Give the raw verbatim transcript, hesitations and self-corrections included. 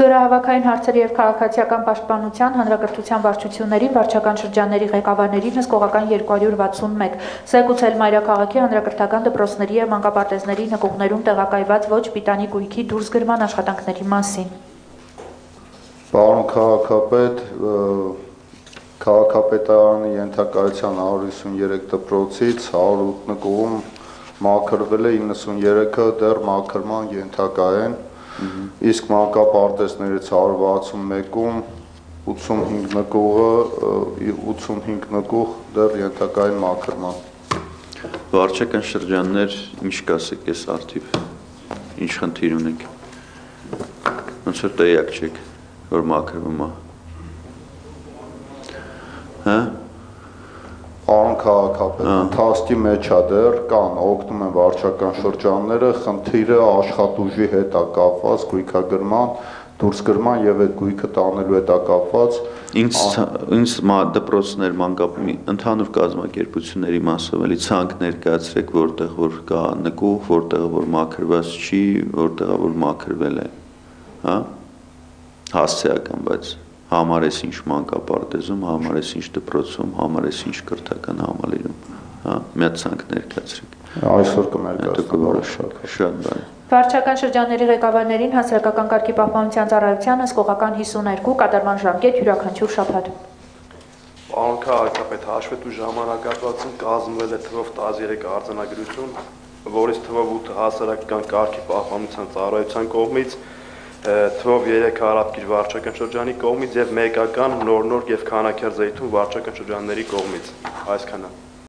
Զորահավաքային հարցեր և քաղաքացիական պաշտպանության, հանրակրթության վարչությունների, վարչական շրջանների ղեկավարներին հսկողական երկու հարյուր վաթսուն ու մեկ, զեկուցել մայրաքաղաքի հանրակրթական դպրոցների և մանկապարտեզների նկուղներում տեղակայված ոչ պիտանի գույքի դուրսգրման աշխատանքների մասին։ Պարոն քաղաքապետ, քաղաքապետարանի ենթակայության հարյուր հիսունուերեք դպրոցից հարյուր ութ նկուղում մաքրվել է, իննսունուերեքը դեռ մաքրման ենթակա են։ Իսկ մանկապարտեզներից հարյուր վաթսունմեկում ութսունհինգ նկուղ դեռ ենթակային մաքրման։ Վարչական շրջաններ ինչ կասեք այս արդիվ, ինչ խնդիր ունեք, ոնց որ տեղյակ չեք, որ մաքրվում է։ Պարոն քաղաքապետ, ընթացքի մեջ է դեռ, կան, օգնում են վարչական շրջանները, խնդիրը աշխատուժի հետ է կապված, գույքագրման, դուրսգրման և այդ գույքը տանելու հետ է կապված։ Ինձ դպրոցներ, ընդհանուր կազմակերպությունների մասով էլի ցանկ ներկայացրեք, որտեղ որ կա նկուղ, որտեղ որ մաքրված չի, որտեղ որ մաքրվել է, հասցեական, բայց համարես ինչ մանկապարտեզում, համարես ինչ դպրոցում, համարես ինչ կրթական համալիրում, միած ցանկ ներկայացրեք։ Այսօր կներկայացնեմ։ Շատ բարի։ Վարչական շրջանների ղեկավարներին հասարակական կարգի պահպանության ծառայությանը հսկողական հիսունուերկու կատարման ժամկետ յուրաքանչյուր շաբաթ։ Պարոն քաղաքապետ, հաշվետու ժամանակահատվածում կազմվել է թվով տասնուերեք արձանագրություն, որից թվով ութը հասարակական կարգի պահպանության ծառայության կողմից, թվով երեք հարապկիր վարչական շրջանի կողմից և մեկական նոր-նոր և քանաքեռ զայթուն վարչական շրջանների կողմից, այսքանը։